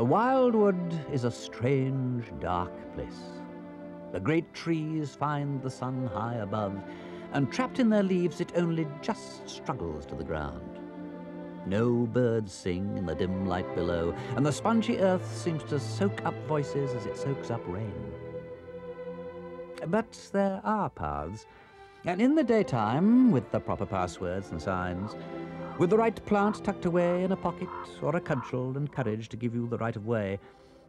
The wild wood is a strange, dark place. The great trees find the sun high above, and trapped in their leaves, it only just struggles to the ground. No birds sing in the dim light below, and the spongy earth seems to soak up voices as it soaks up rain. But there are paths, and in the daytime, with the proper passwords and signs, with the right plant tucked away in a pocket or a cudgel and courage to give you the right of way,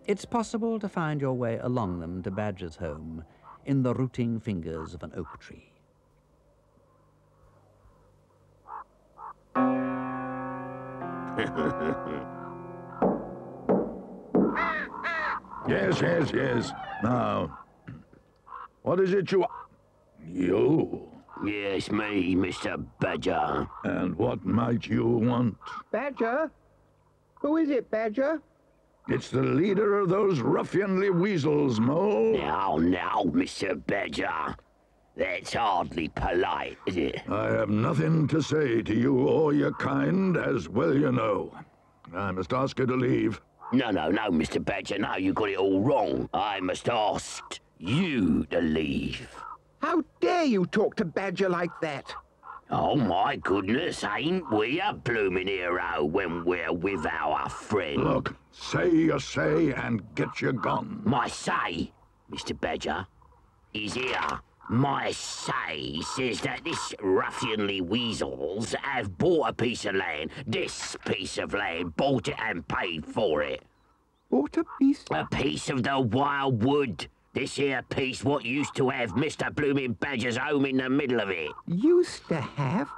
it's possible to find your way along them to Badger's home in the rooting fingers of an oak tree. Yes. Now, what is it you... You? Yes, me, Mr. Badger. And what might you want? Badger? Who is it, Badger? It's the leader of those ruffianly weasels, Mole. Now, Mr. Badger. That's hardly polite, is it? I have nothing to say to you or your kind, as well you know. I must ask you to leave. No, Mr. Badger, no, you got it all wrong. I must ask you to leave. How dare you talk to Badger like that? Oh, my goodness, ain't we a blooming hero when we're with our friend? Look, say your say and get you gone. My say, Mr. Badger, is here. My say says that this ruffianly weasels have bought a piece of land. This piece of land, bought it and paid for it. Bought a piece? A piece of the wild wood. This here piece what used to have Mr. Blooming Badger's home in the middle of it. Used to have?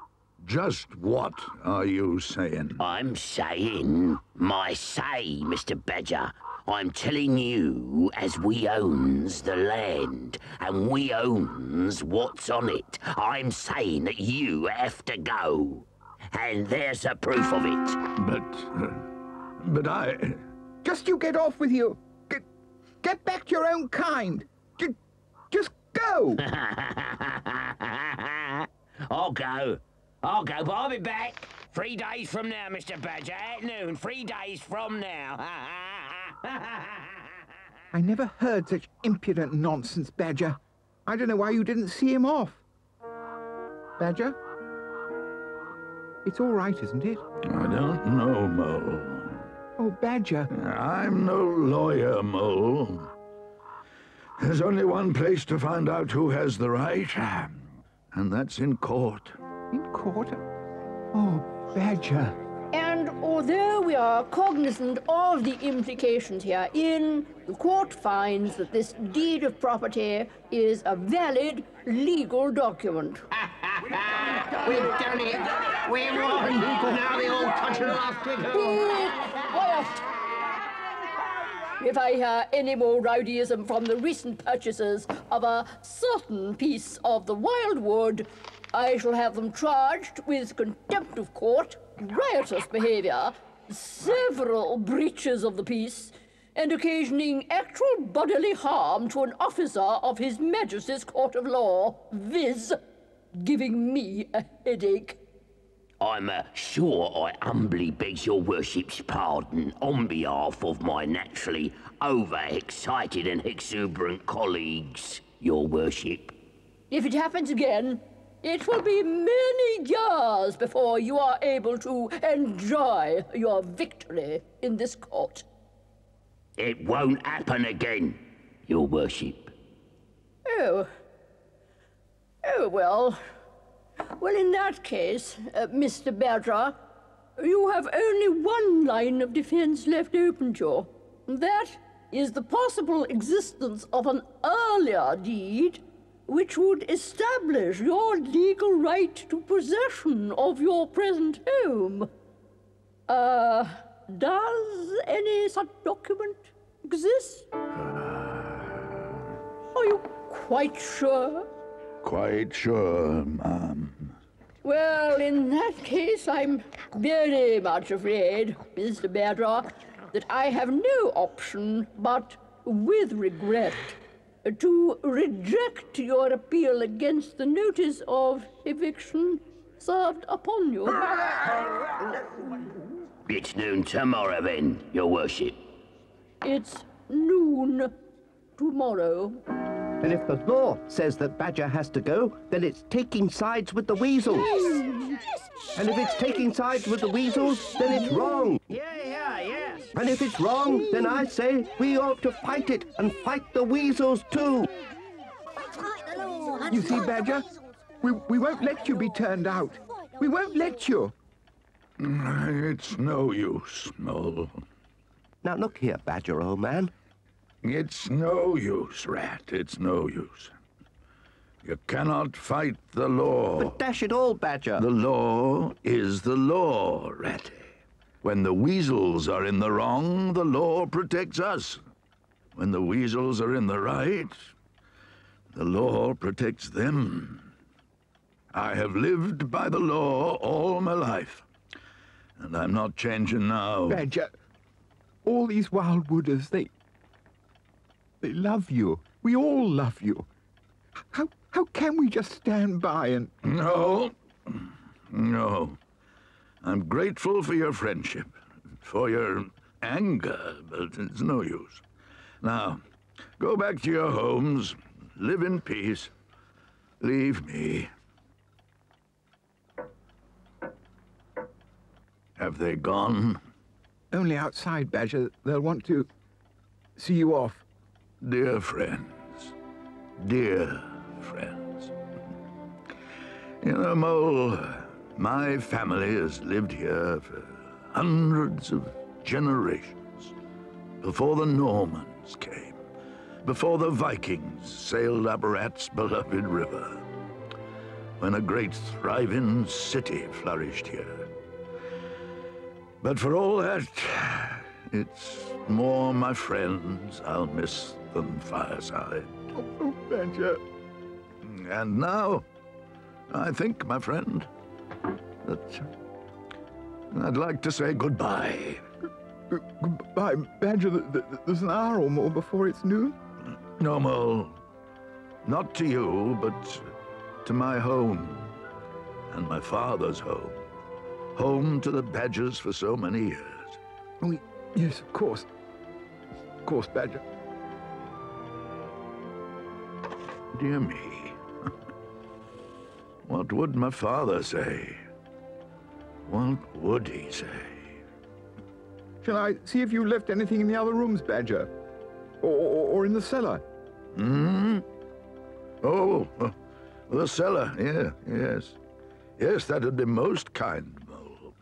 Just what are you saying? I'm saying my say, Mr. Badger. I'm telling you, as we owns the land, and we owns what's on it, I'm saying that you have to go. And there's a proof of it. But I... Just you get off with you. Get back to your own kind. Just go. I'll go, but I'll be back 3 days from now, Mr. Badger, at noon, 3 days from now. I never heard such impudent nonsense, Badger. I don't know why you didn't see him off. Badger? It's all right, isn't it? I don't know, Mole. Oh, Badger. I'm no lawyer, Mole. There's only one place to find out who has the right, and that's in court. In court? Oh, Badger. And although we are cognizant of the implications herein, the court finds that this deed of property is a valid legal document. We've done it! We're wrong! Now the old country laughed to go! If I hear any more rowdyism from the recent purchasers of a certain piece of the wild wood, I shall have them charged with contempt of court, riotous behaviour, several breaches of the peace, and occasioning actual bodily harm to an officer of His Majesty's Court of Law, viz. Giving me a headache. I'm sure I humbly beg your worship's pardon on behalf of my naturally overexcited and exuberant colleagues, your worship. If it happens again, it will be many years before you are able to enjoy your victory in this court. It won't happen again, your worship. Oh, well. Well, in that case, Mr. Badger, you have only one line of defense left open to you. That is the possible existence of an earlier deed which would establish your legal right to possession of your present home. Does any such document exist? Are you quite sure? Quite sure, ma'am. Well, in that case, I'm very much afraid, Mr. Badger, that I have no option but, with regret, to reject your appeal against the notice of eviction served upon you. It's noon tomorrow, then, your worship. It's noon tomorrow. And if the law says that Badger has to go, then it's taking sides with the Weasels. Yes. Yes. And if it's taking sides with the Weasels, then it's wrong. Yeah. And if it's wrong, then I say we ought to fight it and fight the Weasels too. You see, Badger, we won't let you be turned out. We won't let you. It's no use, Mole. Now, look here, Badger, old man. It's no use, Rat. It's no use. You cannot fight the law. But dash it all, Badger. The law is the law, Ratty. When the Weasels are in the wrong, the law protects us. When the Weasels are in the right, the law protects them. I have lived by the law all my life, and I'm not changing now. Badger, all these wildwooders, they love you. We all love you. How can we just stand by and... No. I'm grateful for your friendship, for your anger, but it's no use. Now, go back to your homes. Live in peace. Leave me. Have they gone? Only outside, Badger. They'll want to see you off. Dear friends. You know, Mole, my family has lived here for hundreds of generations. Before the Normans came. Before the Vikings sailed up Rat's beloved river, when a great thriving city flourished here. But for all that, it's more my friends I'll miss than fireside. Oh, Badger. And now, I think, my friend, that I'd like to say goodbye. Goodbye, Badger. There's an hour or more before it's noon. No, Mole. Not to you, but to my home and my father's home. Home to the Badgers for so many years. Oh, yes, of course. Of course, Badger. Dear me. What would my father say? What would he say? Shall I see if you left anything in the other rooms, Badger? Or in the cellar? Oh, the cellar, yes. Yes, that would be most kind, Mole.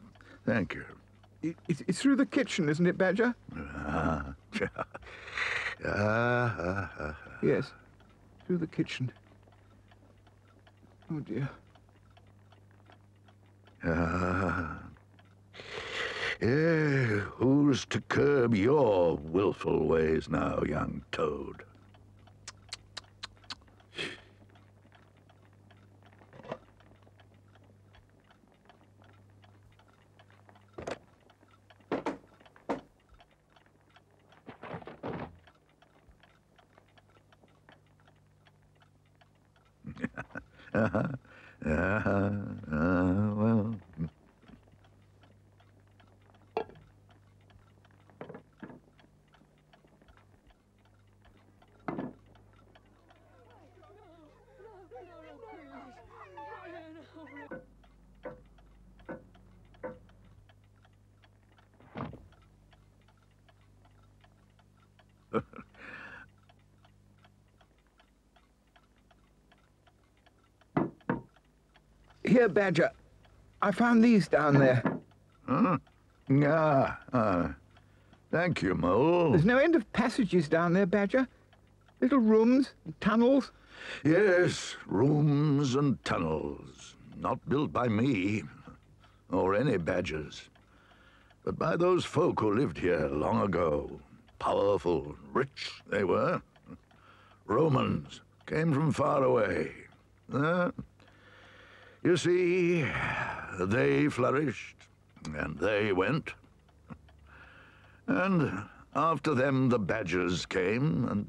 Thank you. It's through the kitchen, isn't it, Badger? Yes, through the kitchen. Oh, dear. Who's to curb your willful ways now, young toad? Well... Here, Badger. I found these down there. Thank you, Mole. There's no end of passages down there, Badger. Little rooms and tunnels. Yes, rooms and tunnels. Not built by me or any Badgers, but by those folk who lived here long ago. Powerful, rich they were. Romans came from far away. You see, they flourished, and they went. And after them, the Badgers came, and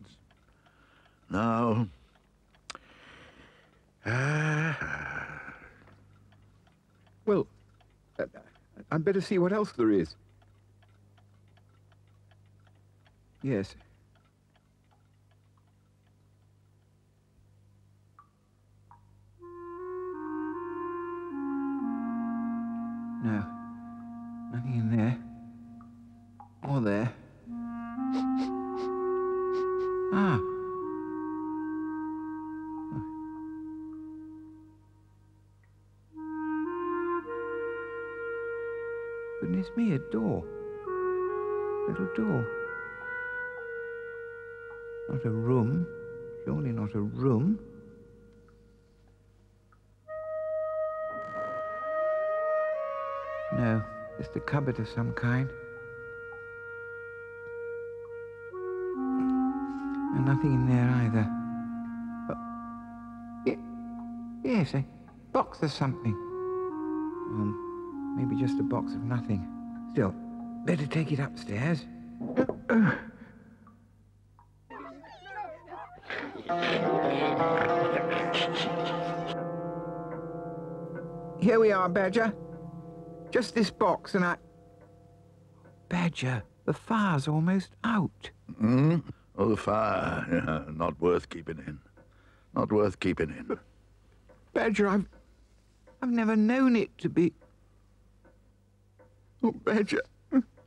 now... Well, I'd better see what else there is. Yes. No. Nothing in there. Or there. Ah. Goodness me, a door. Little door. Not a room. Surely not a room. No, just a cupboard of some kind. And nothing in there either. But yes, a box of something. Maybe just a box of nothing. Still, better take it upstairs. Here we are, Badger. Just this box and I... Badger, the fire's almost out. Mm-hmm. Oh, the fire. Yeah, not worth keeping in. Not worth keeping in. But Badger, I've never known it to be... Oh, Badger.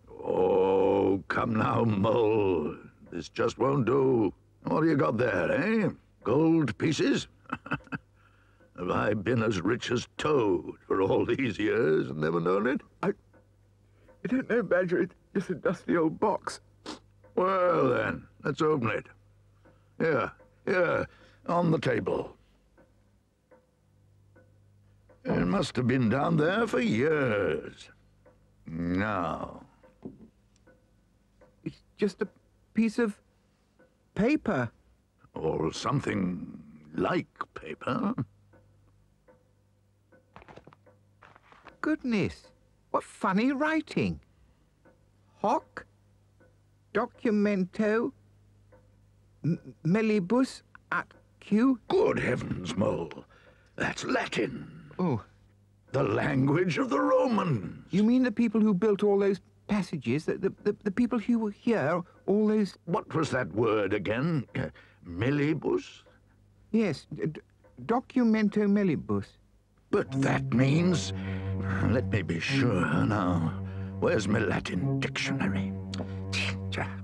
Oh, come now, Mole. This just won't do. What do you got there, eh? Gold pieces? Have I been as rich as Toad for all these years and never known it? I don't know, Badger. It's just a dusty old box. Well, then, let's open it. Here, on the table. It must have been down there for years. Now. It's just a piece of paper. Or something like paper. Goodness, what funny writing. Hoc, documento, mellibus at Q. Good heavens, Mole. That's Latin. Oh. The language of the Romans. You mean the people who built all those passages, the people who were here, all those... What was that word again? Mellibus? Yes, documento mellibus. But that means... Let me be sure now. Where's my Latin dictionary?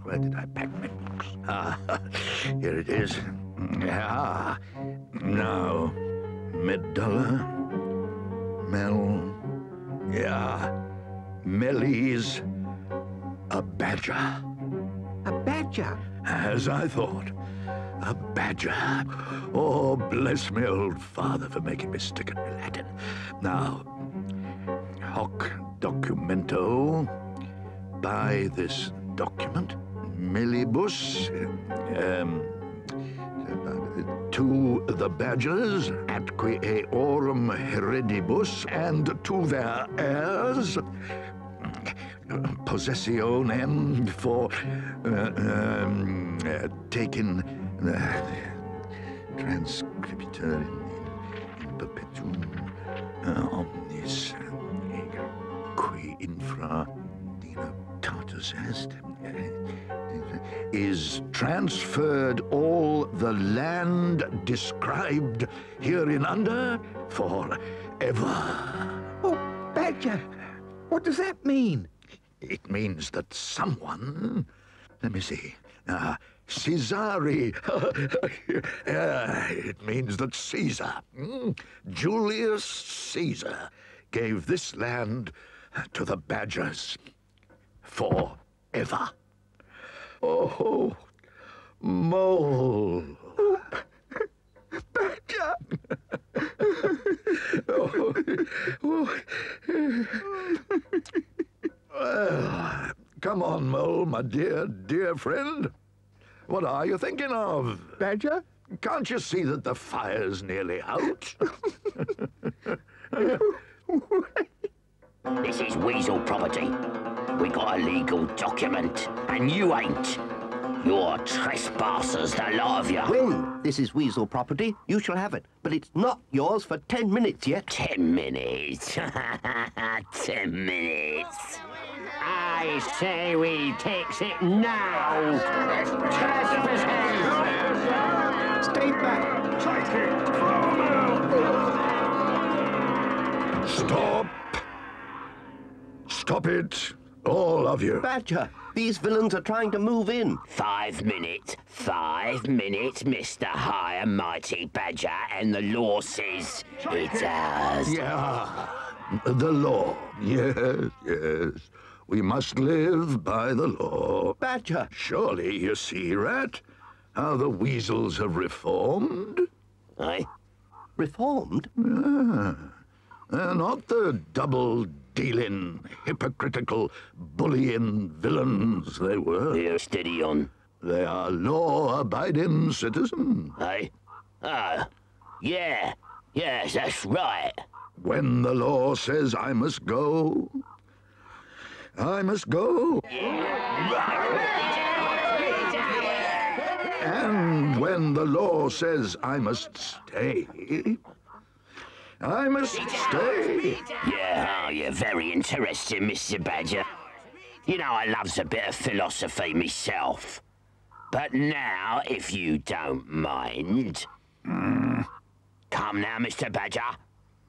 Where did I pack my books? Ah, here it is. Ah, now, medulla, mel, yeah, Melly's a badger. A badger? As I thought. A badger. Oh, bless me old father for making me stick at my Latin. Now, hoc documento, by this document, millibus, to the badgers, atque eorum heredibus, and to their heirs, possessionem, for taken, transcriptor in perpetuum omnis. Infra Tartus est is transferred all the land described hereinafter for ever. Oh, Badger, what does that mean? It means that someone, let me see, Caesari, it means that Caesar, Julius Caesar, gave this land to the badgers forever. Oh, Mole. Badger. Well, come on, Mole, my dear, dear friend. What are you thinking of? Badger? Can't you see that the fire's nearly out? This is Weasel property. We got a legal document, and you ain't. You're trespassers, the lot of you. When this is Weasel property, you shall have it. But it's not yours for 10 minutes yet. 10 minutes. 10 minutes. I say we takes it now. Stay back. Take it from me. Stop. Stop it, all of you. Badger, these villains are trying to move in. 5 minutes. 5 minutes, Mr. High and Mighty Badger, and the law says it's ours. Yeah, the law. Yes, yes. We must live by the law. Badger! Surely you see, Rat, how the Weasels have reformed? Aye. Reformed? Yeah. They're not the double-dealing, hypocritical, bullying villains they were. They're steady on. They are law-abiding citizens. Aye. Oh, yeah. Yes, that's right. When the law says I must go, I must go. And when the law says I must stay, I must stay. Yeah, oh, you're very interesting, Mr. Badger. You know, I loves a bit of philosophy myself. But now, if you don't mind... Come now, Mr. Badger.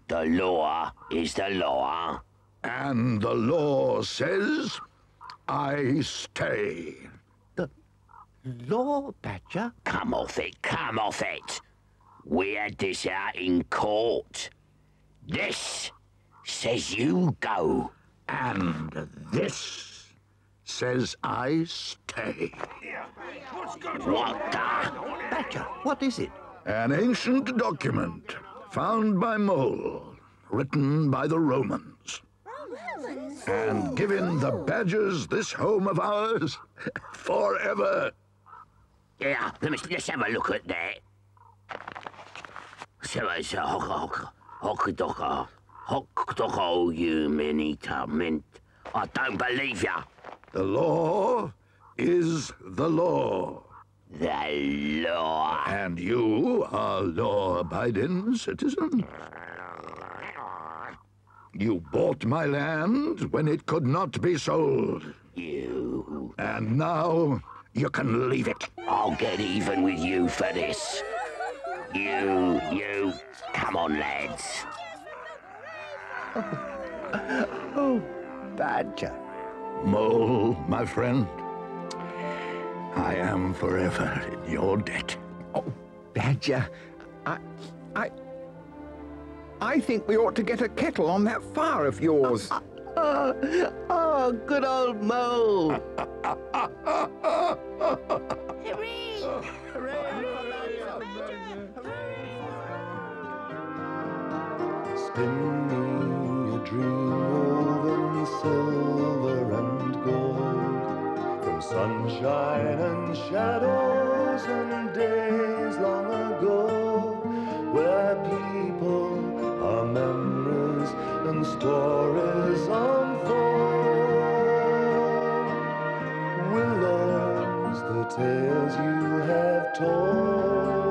The law is the law. And the law says, I stay. The law, Badger? Come off it, come off it. We had this out in court. This says you go. And this says I stay. What the? Badger, what is it? An ancient document found by Mole, written by the Romans. And giving the Badgers this home of ours forever. Yeah, let's have a look at that. So it's a hock you many torment. I don't believe ya. The law is the law. The law. And you are law-abiding citizens. You bought my land when it could not be sold. You. And now you can leave it. I'll get even with you for this. You. Come on, lads. Oh, Badger. Mole, my friend. I am forever in your debt. Oh, Badger. I think we ought to get a kettle on that fire of yours. Oh, good old Mole. Hooray! Hooray! Spin me a dream woven in silver and gold, from sunshine and shadows and days long ago, where people our memories and stories unfold. Willows, the tales you have told.